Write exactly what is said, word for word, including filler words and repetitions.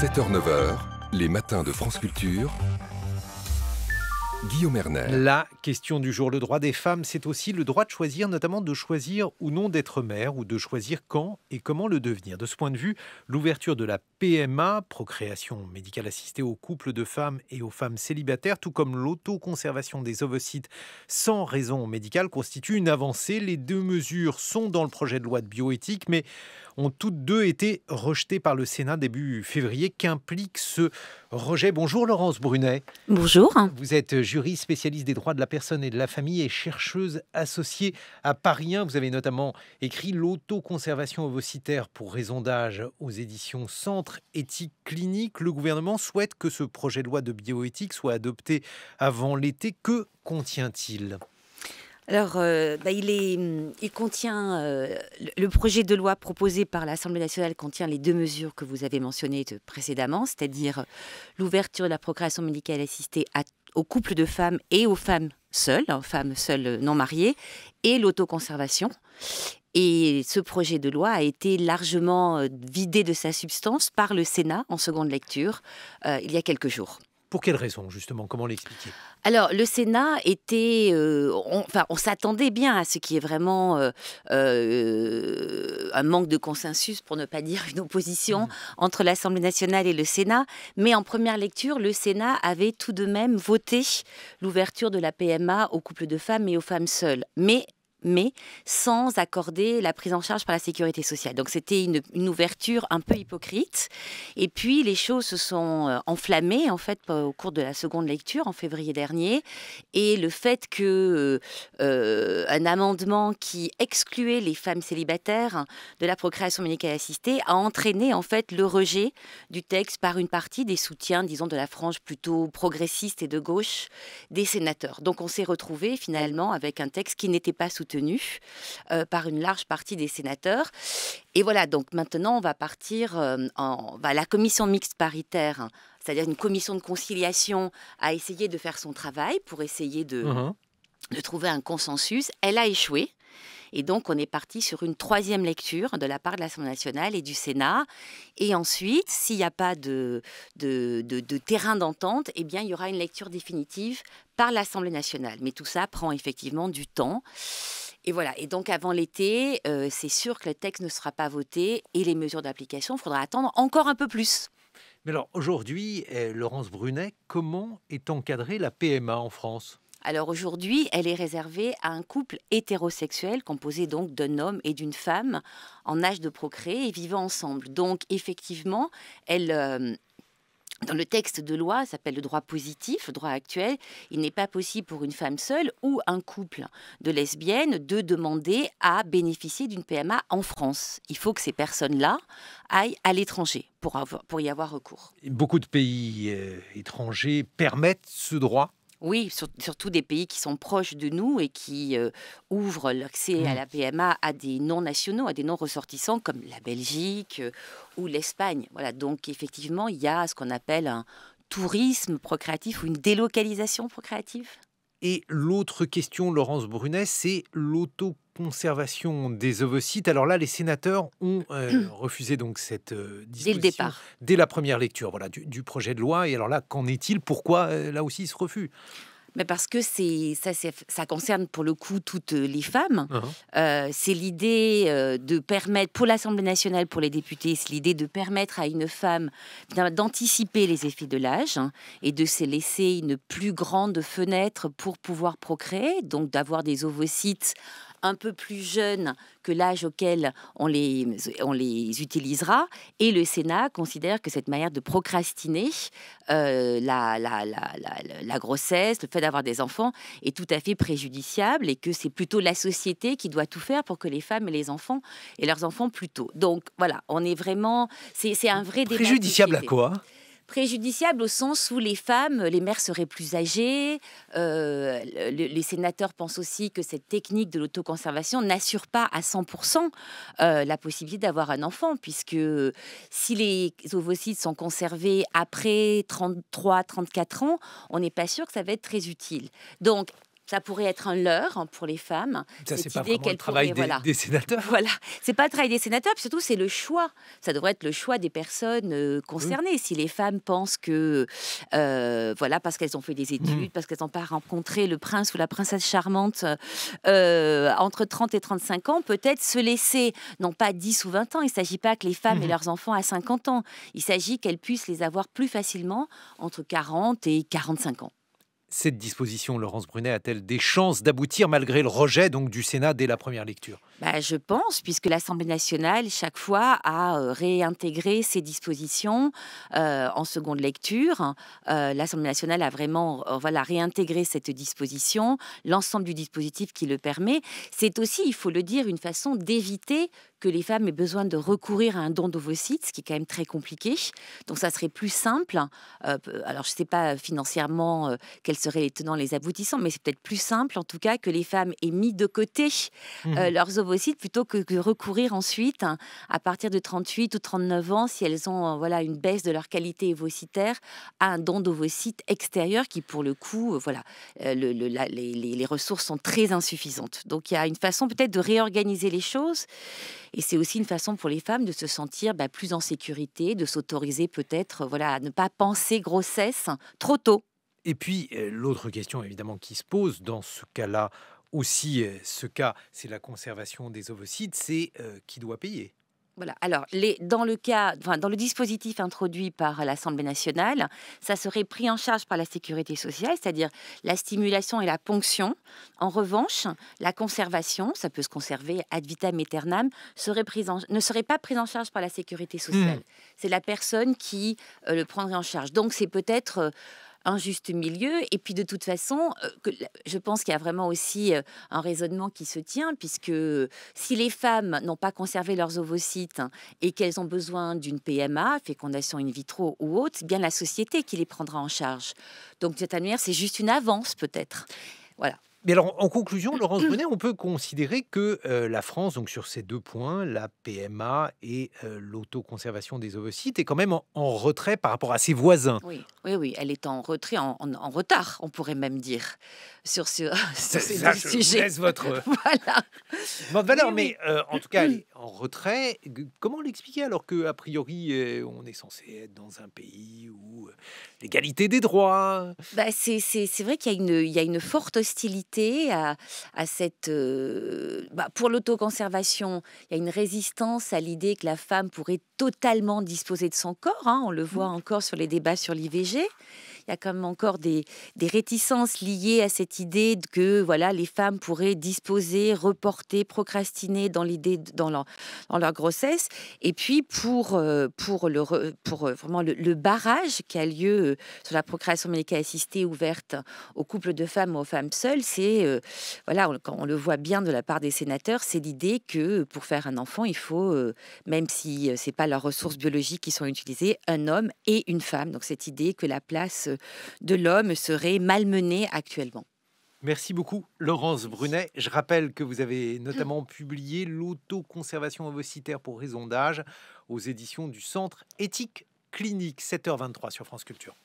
sept heures neuf heures, les matins de France Culture. Guillaume Erner. La question du jour, le droit des femmes, c'est aussi le droit de choisir, notamment de choisir ou non d'être mère, ou de choisir quand et comment le devenir. De ce point de vue, l'ouverture de la P M A, procréation médicale assistée, aux couples de femmes et aux femmes célibataires, tout comme l'autoconservation des ovocytes sans raison médicale, constitue une avancée. Les deux mesures sont dans le projet de loi de bioéthique, mais ont toutes deux été rejetées par le Sénat début février. Qu'implique ce rejet? Bonjour Laurence Brunet. Bonjour. Vous êtes juriste spécialiste des droits de la personne et de la famille et chercheuse associée à Paris un. Vous avez notamment écrit l'autoconservation ovocytaire pour raison d'âge aux éditions Centre Éthique Clinique. Le gouvernement souhaite que ce projet de loi de bioéthique soit adopté avant l'été. Que contient-il ? Alors, euh, bah, il, est, il contient, euh, le projet de loi proposé par l'Assemblée nationale contient les deux mesures que vous avez mentionnées précédemment, c'est-à-dire l'ouverture de la procréation médicale assistée à, aux couples de femmes et aux femmes seules, hein, femmes seules non mariées, et l'autoconservation. Et ce projet de loi a été largement vidé de sa substance par le Sénat en seconde lecture euh, il y a quelques jours. Pour quelles raisons, justement? Comment l'expliquer? Alors, le Sénat était... Euh, on, enfin, on s'attendait bien à ce qui est vraiment euh, euh, un manque de consensus, pour ne pas dire une opposition, mmh. entre l'Assemblée nationale et le Sénat. Mais en première lecture, le Sénat avait tout de même voté l'ouverture de la P M A aux couples de femmes et aux femmes seules. Mais... mais sans accorder la prise en charge par la sécurité sociale. Donc c'était une, une ouverture un peu hypocrite. Et puis les choses se sont enflammées en fait au cours de la seconde lecture en février dernier. Et le fait que euh, un amendement qui excluait les femmes célibataires de la procréation médicale assistée a entraîné en fait le rejet du texte par une partie des soutiens, disons, de la frange plutôt progressiste et de gauche des sénateurs. Donc on s'est retrouvé finalement avec un texte qui n'était pas soutenu Tenu, euh, par une large partie des sénateurs. Et voilà, donc maintenant, on va partir euh, en... Bah, la commission mixte paritaire, hein, c'est-à-dire une commission de conciliation, a essayé de faire son travail pour essayer de, mmh. de trouver un consensus. Elle a échoué. Et donc, on est parti sur une troisième lecture de la part de l'Assemblée nationale et du Sénat. Et ensuite, s'il n'y a pas de, de, de, de terrain d'entente, eh bien, il y aura une lecture définitive par l'Assemblée nationale. Mais tout ça prend effectivement du temps. Et voilà. Et donc, avant l'été, euh, c'est sûr que le texte ne sera pas voté et les mesures d'application, il faudra attendre encore un peu plus. Mais alors, aujourd'hui, eh, Laurence Brunet, comment est encadrée la P M A en France ? Alors aujourd'hui, elle est réservée à un couple hétérosexuel composé donc d'un homme et d'une femme en âge de procréer et vivant ensemble. Donc effectivement, elle... Euh Dans le texte de loi, ça s'appelle le droit positif, le droit actuel, il n'est pas possible pour une femme seule ou un couple de lesbiennes de demander à bénéficier d'une P M A en France. Il faut que ces personnes-là aillent à l'étranger pour, avoir, pour y avoir recours. Beaucoup de pays euh, étrangers permettent ce droit ? Oui, surtout des pays qui sont proches de nous et qui euh, ouvrent l'accès à la P M A à des non-nationaux, à des non-ressortissants comme la Belgique euh, ou l'Espagne. Voilà, donc effectivement, il y a ce qu'on appelle un tourisme procréatif ou une délocalisation procréative. Et l'autre question, Laurence Brunet, c'est l'autoconservation des ovocytes. Alors là, les sénateurs ont euh, refusé donc cette euh, disposition. Dès le départ. Dès la première lecture, voilà, du, du projet de loi. Et alors là, qu'en est-il? Pourquoi, euh, là aussi, ce refus? Mais parce que ça, ça concerne pour le coup toutes les femmes. Uh-huh. euh, c'est l'idée euh, de permettre, pour l'Assemblée nationale, pour les députés, c'est l'idée de permettre à une femme d'anticiper les effets de l'âge, hein, et de se laisser une plus grande fenêtre pour pouvoir procréer, donc d'avoir des ovocytes un peu plus jeunes que l'âge auquel on les, on les utilisera. Et le Sénat considère que cette manière de procrastiner euh, la, la, la, la, la grossesse, le fait d'avoir des enfants, est tout à fait préjudiciable et que c'est plutôt la société qui doit tout faire pour que les femmes et les enfants et leurs enfants plus tôt. Donc voilà, on est vraiment... C'est un vrai débat. Préjudiciable à quoi ? Préjudiciable au sens où les femmes, les mères seraient plus âgées. Euh, le, les sénateurs pensent aussi que cette technique de l'autoconservation n'assure pas à cent pour cent euh, la possibilité d'avoir un enfant, puisque si les ovocytes sont conservés après trente-trois trente-quatre ans, on n'est pas sûr que ça va être très utile. Donc, Ça pourrait être un leurre pour les femmes. Ça, c'est pas vraiment le travail pourrait, des, voilà. des sénateurs. Voilà, c'est pas le travail des sénateurs, puis surtout, c'est le choix. Ça devrait être le choix des personnes euh, concernées. Mmh. Si les femmes pensent que, euh, voilà, parce qu'elles ont fait des études, mmh. parce qu'elles n'ont pas rencontré le prince ou la princesse charmante euh, entre trente et trente-cinq ans, peut-être se laisser, non pas dix ou vingt ans, il ne s'agit pas que les femmes mmh. aient leurs enfants à cinquante ans. Il s'agit qu'elles puissent les avoir plus facilement entre quarante et quarante-cinq ans. Cette disposition, Laurence Brunet, a-t-elle des chances d'aboutir malgré le rejet donc, du Sénat dès la première lecture ? Bah, je pense, puisque l'Assemblée nationale, chaque fois, a euh, réintégré ces dispositions euh, en seconde lecture. Euh, L'Assemblée nationale a vraiment euh, voilà, réintégré cette disposition, l'ensemble du dispositif qui le permet. C'est aussi, il faut le dire, une façon d'éviter que les femmes aient besoin de recourir à un don d'ovocytes, ce qui est quand même très compliqué. Donc ça serait plus simple. Euh, alors je ne sais pas financièrement euh, quels seraient les tenants, les aboutissants, mais c'est peut-être plus simple en tout cas que les femmes aient mis de côté euh, mmh. leurs ovocytes plutôt que de recourir ensuite hein, à partir de trente-huit ou trente-neuf ans, si elles ont euh, voilà, une baisse de leur qualité ovocytaire, à un don d'ovocytes extérieur qui pour le coup, euh, voilà, euh, le, le, la, les, les ressources sont très insuffisantes. Donc il y a une façon peut-être de réorganiser les choses. Et c'est aussi une façon pour les femmes de se sentir bah, plus en sécurité, de s'autoriser peut-être voilà, à ne pas penser grossesse trop tôt. Et puis, l'autre question évidemment qui se pose dans ce cas-là aussi, ce cas, c'est la conservation des ovocytes, c'est euh, qui doit payer ? Voilà. Alors, les, dans, le cas, enfin, dans le dispositif introduit par l'Assemblée nationale, ça serait pris en charge par la sécurité sociale, c'est-à-dire la stimulation et la ponction. En revanche, la conservation, ça peut se conserver ad vitam aeternam, serait prise en, ne serait pas prise en charge par la sécurité sociale. Mmh. C'est la personne qui euh, le prendrait en charge. Donc, c'est peut-être... Euh, un juste milieu. Et puis de toute façon, je pense qu'il y a vraiment aussi un raisonnement qui se tient, puisque si les femmes n'ont pas conservé leurs ovocytes et qu'elles ont besoin d'une P M A, fécondation in vitro ou autre, c'est bien la société qui les prendra en charge. Donc de cette manière, c'est juste une avance peut-être. Voilà. Mais alors, en conclusion, Laurence Brunet, on peut considérer que euh, la France, donc sur ces deux points, la P M A et euh, l'autoconservation des ovocytes, est quand même en, en retrait par rapport à ses voisins. Oui, oui, oui, elle est en retrait, en, en, en retard, on pourrait même dire, sur ce sujet. Je vous laisse votre voilà. Bon, de valeur, oui, oui. mais euh, en tout cas, elle est en retrait. Comment l'expliquer alors qu'a priori, euh, on est censé être dans un pays où euh, l'égalité des droits... Bah, c'est vrai qu'il y, y a une forte hostilité À, à cette... Euh, bah pour l'autoconservation, il y a une résistance à l'idée que la femme pourrait totalement disposer de son corps. Hein, on le voit encore sur les débats sur l'I V G. Il y a quand même encore des, des réticences liées à cette idée que voilà, les femmes pourraient disposer, reporter, procrastiner dans l'idée dans leur, dans leur grossesse. Et puis pour, euh, pour, le, pour euh, vraiment le, le barrage qui a lieu sur la procréation médicale assistée ouverte aux couples de femmes ou aux femmes seules, c'est, euh, voilà, on, quand on le voit bien de la part des sénateurs, c'est l'idée que pour faire un enfant, il faut, euh, même si ce n'est pas leurs ressources biologiques qui sont utilisées, un homme et une femme. Donc cette idée que la place de l'homme serait malmenée actuellement. Merci beaucoup, Laurence Brunet. Je rappelle que vous avez notamment publié l'autoconservation ovocytaire pour raison d'âge aux éditions du Centre Éthique Clinique, sept heures vingt-trois sur France Culture.